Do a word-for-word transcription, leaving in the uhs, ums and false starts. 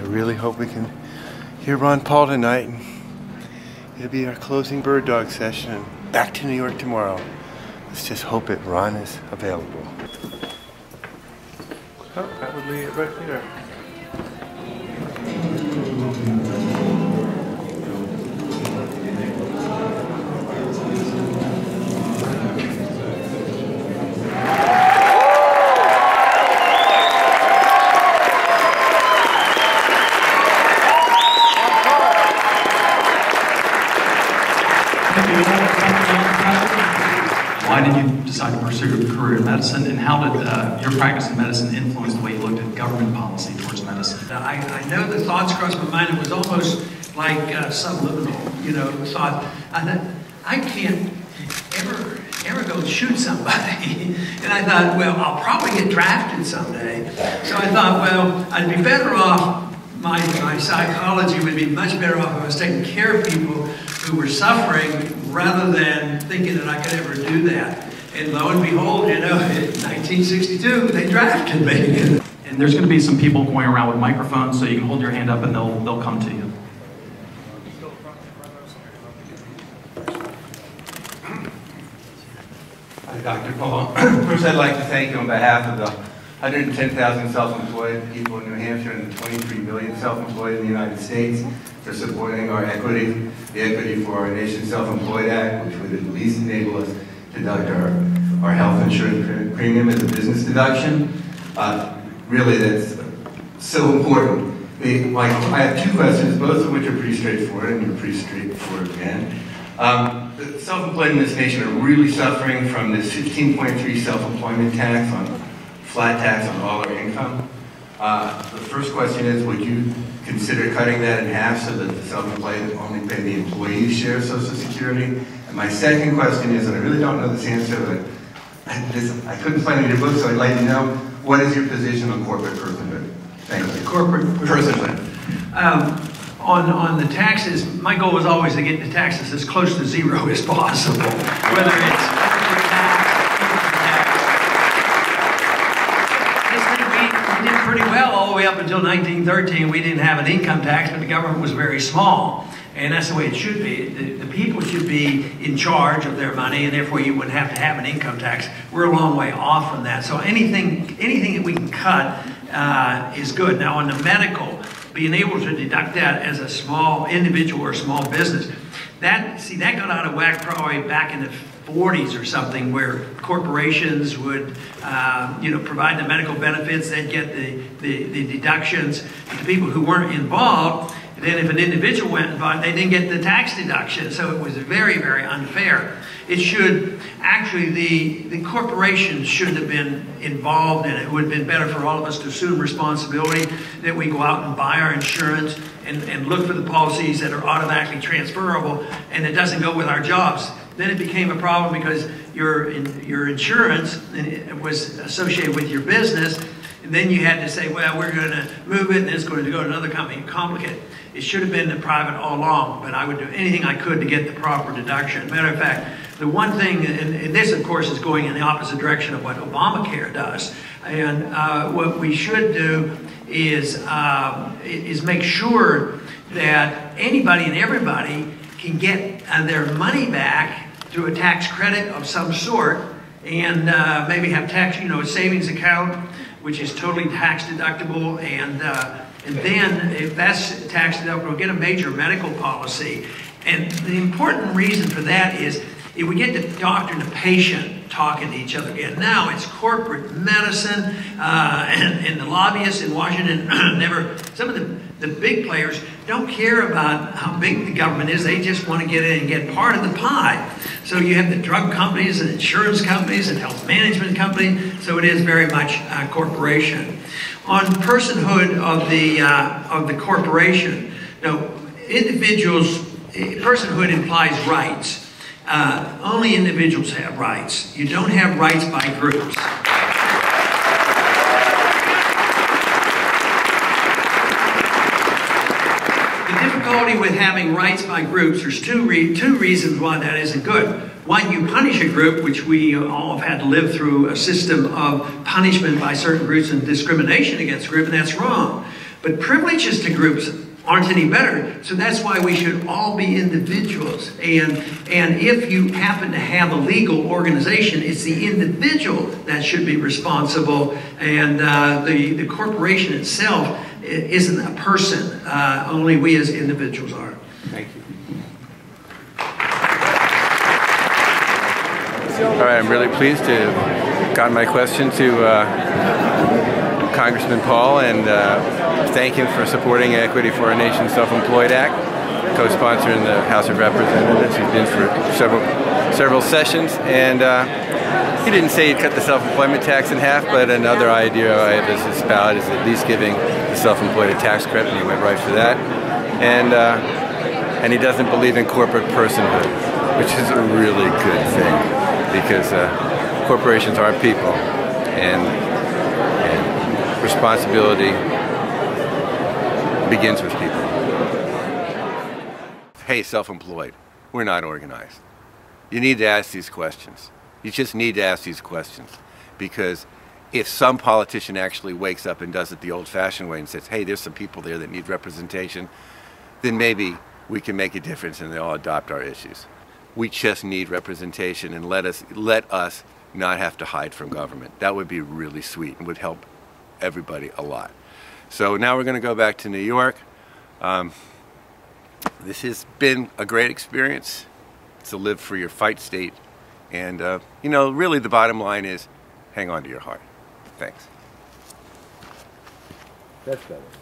I really hope we can hear Ron Paul tonight. It'll be our closing bird dog session and back to New York tomorrow. Let's just hope that Ron is available. Oh, that would be it right there. Why did you decide to pursue a career in medicine, and how did uh, your practice in medicine influence the way you looked at government policy towards medicine? I, I know the thoughts crossed my mind. It was almost like uh, subliminal, you know, thought. I thought, I can't ever, ever go shoot somebody. And I thought, well, I'll probably get drafted someday. So I thought, well, I'd be better off, my, my psychology would be much better off if I was taking care of people who were suffering, rather than thinking that I could ever do that. And lo and behold, you know, in nineteen sixty-two, they drafted me. And there's going to be some people going around with microphones, so you can hold your hand up and they'll, they'll come to you. Hi, Doctor Paul. First, I'd like to thank you on behalf of the one hundred ten thousand self-employed people in New Hampshire and the twenty-three million self-employed in the United States for supporting our equity, the Equity for Our Nation Self-Employed Act, which would at least enable us to deduct our, our health insurance premium as a business deduction. Uh, really, that's so important. They, like, I have two questions, both of which are pretty straightforward, and you're pretty straightforward again. Um, the self-employed in this nation are really suffering from this fifteen point three self-employment tax on flat tax on all our income. Uh, the first question is, would you consider cutting that in half so that the self-employed only pay the employee's share of Social Security? And my second question is, and I really don't know this answer, but I, this, I couldn't find it in your book, so I'd like to know, what is your position on corporate personhood? Thank you. Corporate personhood. Um, on, on the taxes, my goal was always to get the taxes as close to zero as possible, whether it's up until nineteen thirteen, we didn't have an income tax, but the government was very small. And that's the way it should be. The, the people should be in charge of their money, and therefore you wouldn't have to have an income tax. We're a long way off from that. So anything, anything that we can cut uh, is good. Now on the medical, being able to deduct that as a small individual or small business, that, see, that got out of whack probably back in the forties or something, where corporations would uh, you know, provide the medical benefits, they'd get the, the, the deductions. But the people who weren't involved, and then if an individual went involved, they didn't get the tax deduction. So it was very, very unfair. It should, actually the, the corporations shouldn't have been involved in it. It would have been better for all of us to assume responsibility, that we go out and buy our insurance and, and look for the policies that are automatically transferable and it doesn't go with our jobs. Then it became a problem because your, your insurance was associated with your business, and then you had to say, well, we're going to move it and it's going to go to another company and complicate it. It should have been the private all along, but I would do anything I could to get the proper deduction. Matter of fact, the one thing, and, and this of course is going in the opposite direction of what Obamacare does, and uh, what we should do is, uh, is make sure that anybody and everybody can get uh, their money back through a tax credit of some sort, and uh, maybe have tax, you know, a savings account, which is totally tax deductible, and uh, and then if that's tax deductible, get a major medical policy. And the important reason for that is if we get the doctor and the patient talking to each other again. Now it's corporate medicine, uh, and, and the lobbyists in Washington never, some of the The big players don't care about how big the government is. They just want to get in and get part of the pie. So you have the drug companies and insurance companies and health management companies. So it is very much a corporation. On personhood of the, uh, of the corporation, no, individuals, personhood implies rights. Uh, only individuals have rights. You don't have rights by groups. With having rights by groups, there's two, re two reasons why that isn't good. One, you punish a group, which we all have had to live through a system of punishment by certain groups and discrimination against groups, and that's wrong. But privileges to groups aren't any better, so that's why we should all be individuals. And, and if you happen to have a legal organization, it's the individual that should be responsible, and uh, the, the corporation itself isn't a person, uh, only we as individuals are. Thank you. All right, I'm really pleased to have gotten my question to uh, Congressman Paul, and uh, thank him for supporting Equity for Our Nation Self-Employed Act, co-sponsor in the House of Representatives. He's been for several several sessions, and uh, he didn't say he'd cut the self-employment tax in half, but another idea I have as espoused is at least giving the self-employed a tax credit, and he went right for that. And, uh, and he doesn't believe in corporate personhood, which is a really good thing, because uh, corporations are people, and, and responsibility begins with people. Hey, self-employed, we're not organized. You need to ask these questions. You just need to ask these questions, because if some politician actually wakes up and does it the old-fashioned way and says, hey, there's some people there that need representation, then maybe we can make a difference and they all adopt our issues. We just need representation, and let us let us not have to hide from government. That would be really sweet and would help everybody a lot. So now we're going to go back to New York. Um, this has been a great experience. It's a live for your fight state, and uh, you know, really the bottom line is hang on to your heart. Thanks. That's better.